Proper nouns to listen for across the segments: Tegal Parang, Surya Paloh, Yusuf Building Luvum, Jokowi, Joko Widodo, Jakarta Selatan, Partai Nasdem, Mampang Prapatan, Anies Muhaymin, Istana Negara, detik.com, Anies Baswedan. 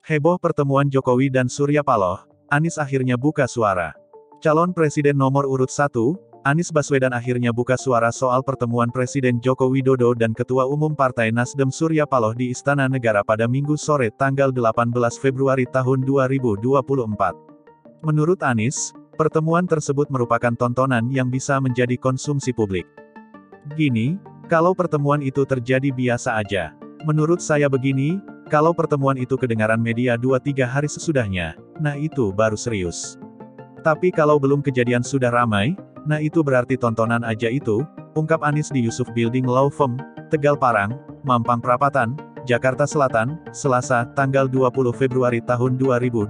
Heboh pertemuan Jokowi dan Surya Paloh, Anies akhirnya buka suara. Calon Presiden nomor urut 1, Anies Baswedan akhirnya buka suara soal pertemuan Presiden Joko Widodo dan Ketua Umum Partai Nasdem Surya Paloh di Istana Negara pada Minggu sore tanggal 18 Februari tahun 2024. Menurut Anies, pertemuan tersebut merupakan tontonan yang bisa menjadi konsumsi publik. Gini, kalau pertemuan itu terjadi biasa aja. Menurut saya begini, kalau pertemuan itu kedengaran media 2-3 hari sesudahnya, nah itu baru serius. Tapi kalau belum kejadian sudah ramai, nah itu berarti tontonan aja itu, ungkap Anies di Yusuf Building Luvum, Tegal Parang, Mampang Prapatan, Jakarta Selatan, Selasa, tanggal 20 Februari tahun 2024.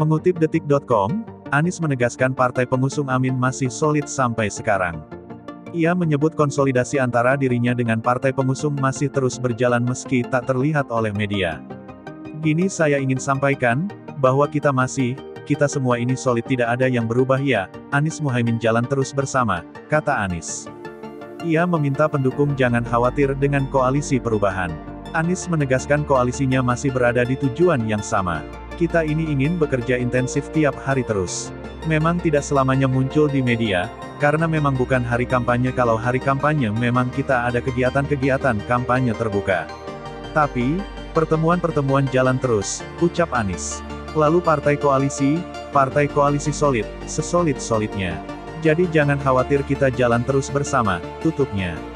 Mengutip detik.com, Anies menegaskan partai pengusung Amin masih solid sampai sekarang. Ia menyebut konsolidasi antara dirinya dengan partai pengusung masih terus berjalan meski tak terlihat oleh media. Gini saya ingin sampaikan, bahwa kita semua ini solid tidak ada yang berubah ya, Anies Muhaymin jalan terus bersama, kata Anies. Ia meminta pendukung jangan khawatir dengan koalisi perubahan. Anies menegaskan koalisinya masih berada di tujuan yang sama. Kita ini ingin bekerja intensif tiap hari terus. Memang tidak selamanya muncul di media, karena memang bukan hari kampanye. Kalau hari kampanye memang kita ada kegiatan-kegiatan kampanye terbuka. Tapi, pertemuan-pertemuan jalan terus, ucap Anies. Lalu partai koalisi solid, sesolid-solidnya. Jadi jangan khawatir kita jalan terus bersama, tutupnya.